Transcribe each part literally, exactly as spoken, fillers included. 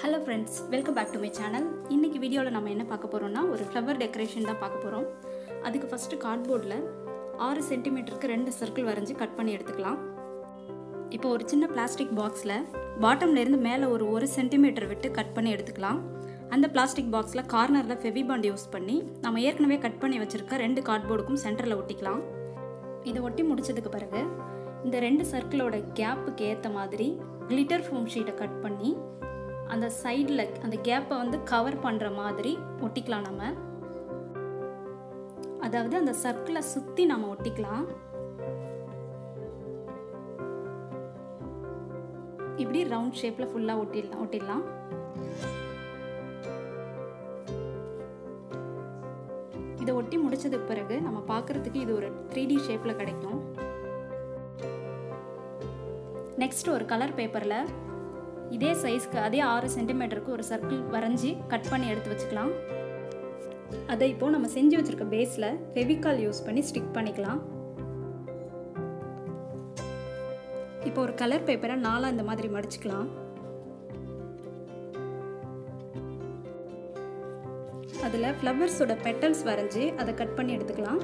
Hello friends, welcome back to my channel. In this video la nama enna paakaporomna or flower decoration da paakaporom. Adukku first cardboard la six centimeter ku two circle varenji cut panni eduthikalam. Ipo or chinna plastic box la bottom la irundhu mele or one centimeter vittu cut panni eduthikalam. And the plastic box la corner la fevi bond use panni nama yerkanave cut panni vechirukka two cardboard kum center la ottikalam. Idu otti mudichadukku peragu இந்த ரெண்டு சர்க்கிளோட கேப்புக்கு ஏத்த மாதிரி glitter foam sheet cut பண்ணி அந்த சைடுல அந்த கேப்பை வந்து கவர் பண்ற மாதிரி ஒட்டிக்கலாம் நாம. அதாவது அந்த சர்க்கிளை சுத்தி நாம ஒட்டிக்கலாம். இப்படி ரவுண்ட் ஷேப்ல ஃபுல்லா ஒட்டிடலாம் ஒட்டிடலாம். இத ஒட்டி முடிச்சதுக்கு பிறகு நம்ம பார்க்கிறதுக்கு இது ஒரு three D ஷேப்ல கிடைக்கும். Next ஒரு கலர் பேப்பர்ல இதே சைஸ்க்கு அதே six centimeter க்கு ஒரு சர்க்கிள் வரைஞ்சி கட் பண்ணி எடுத்து வச்சுக்கலாம். அதை இப்போ நம்ம செஞ்சு வச்சிருக்க பேஸ்ல ஃபெவிகால் யூஸ் பண்ணி ஸ்டிக் பண்ணிக்கலாம். இப்போ ஒரு கலர் பேப்பரை நாலா இந்த மாதிரி மடிச்சுக்கலாம். அதுல ஃப்ளவர்ஸோட பெட்டல்ஸ் வரைஞ்சி அதை கட் பண்ணி எடுத்துக்கலாம்.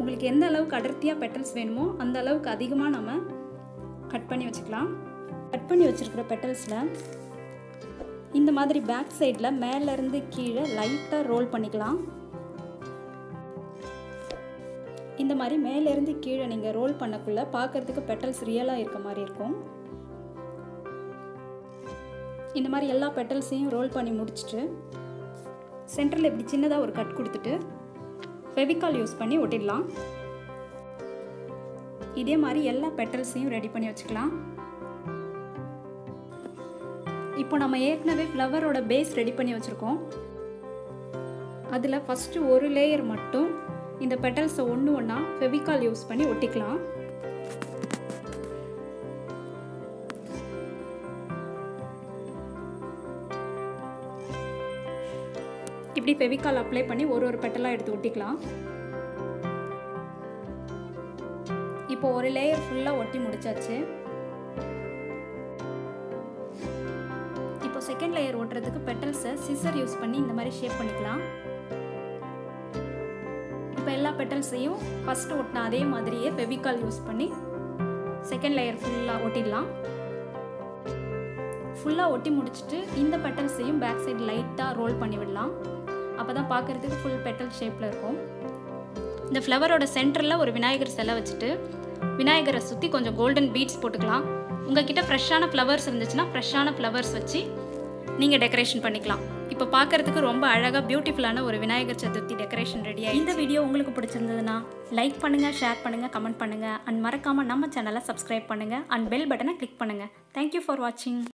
உங்களுக்கு என்ன அளவுக்கு அடர்த்தியா petals வேணுமோ அந்த அளவுக்கு அதிகமா நாம கட் பண்ணி வச்சுக்கலாம். கட் பண்ணி வச்சிருக்கிற petals-ல இந்த மாதிரி பேக் சைடுல மேல இருந்து கீழே லைட்டா ரோல் பண்ணிக்கலாம். இந்த மாதிரி மேல இருந்து கீழே நீங்க ரோல் பண்ணக்குள்ள பார்க்கிறதுக்கு petals ரியலா இருக்க மாதிரி இருக்கும். இந்த மாதிரி எல்லா petals-ஐயும் ரோல் பண்ணி முடிச்சிட்டு சென்டர்ல இப்படி சின்னதா ஒரு கட் கொடுத்துட்டு ஃபெவிகால் யூஸ் பண்ணி ஒட்டிடலாம். இதே மாதிரி எல்லா பெட்டல்ஸையும் ரெடி பண்ணி வச்சுக்கலாம். இப்போ நம்ம ஏற்கனவே ஃப்ளவரோட பேஸ் ரெடி பண்ணி வச்சிருக்கோம். அதுல ஃபர்ஸ்ட் ஒரு லேயர் மட்டும் இந்த பெட்டல்ஸை ஒண்ணு ஒண்ணா ஃபெவிகால் யூஸ் பண்ணி ஒட்டிக்கலாம். இப்படி ஃபெவிகால் அப்ளை பண்ணி ஒரு ஒரு பெட்டலா எடுத்து ஒட்டிக்கலாம். இப்போ ஒரு லேயர் ஃபுல்லா ஒட்டி முடிச்சாச்சு. இப்போ செகண்ட் லேயர் ஒட்டுறதுக்கு பெட்டல்ஸை சிசர் யூஸ் பண்ணி இந்த மாதிரி ஷேப் பண்ணிக்கலாம். இப்போ எல்லா பெட்டல்ஸையும் ஃபர்ஸ்ட் ஒட்டின அதே மாதிரியே ஃபெவிகால் யூஸ் பண்ணி செகண்ட் லேயர் ஃபுல்லா ஒட்டிடலாம். ஃபுல்லா ஒட்டி முடிச்சிட்டு இந்த பெட்டல்ஸையும் பேக் சைடு லைட்டா ரோல் பண்ணி விடலாம். அப்பதான் பார்க்கிறதுக்கு ஃபுல் பெட்டல் ஷேப்ல இருக்கும். இந்த ஃப்ளவரோட சென்டர்ல ஒரு விநாயகர் சிலை வச்சுட்டு விநாயகரை சுத்தி கொஞ்சம் கோல்டன் பீட்ஸ் போட்டுக்கலாம். உங்ககிட்ட ஃப்ரெஷ்ஷான ஃப்ளவர்ஸ் இருந்துச்சுன்னா ஃப்ரெஷ்ஷான ஃப்ளவர்ஸ் வச்சு நீங்க டெக்கரேஷன் பண்ணிக்கலாம். இப்போ பார்க்கிறதுக்கு ரொம்ப அழகா பியூட்டிஃபுல்லான ஒரு விநாயகர் சதுர்த்தி டெக்கரேஷன் ரெடி ஆயிடுச்சு. இந்த வீடியோ உங்களுக்கு பிடிச்சிருந்ததுன்னா லைக் பண்ணுங்க, ஷேர் பண்ணுங்க, கமெண்ட் பண்ணுங்க. அண்ட் மறக்காம நம்ம சேனலை சப்ஸ்கிரைப் பண்ணுங்க. அண்ட் பெல் பட்டனை கிளிக் பண்ணுங்க. தேங்க்யூ ஃபார் வாட்சிங்.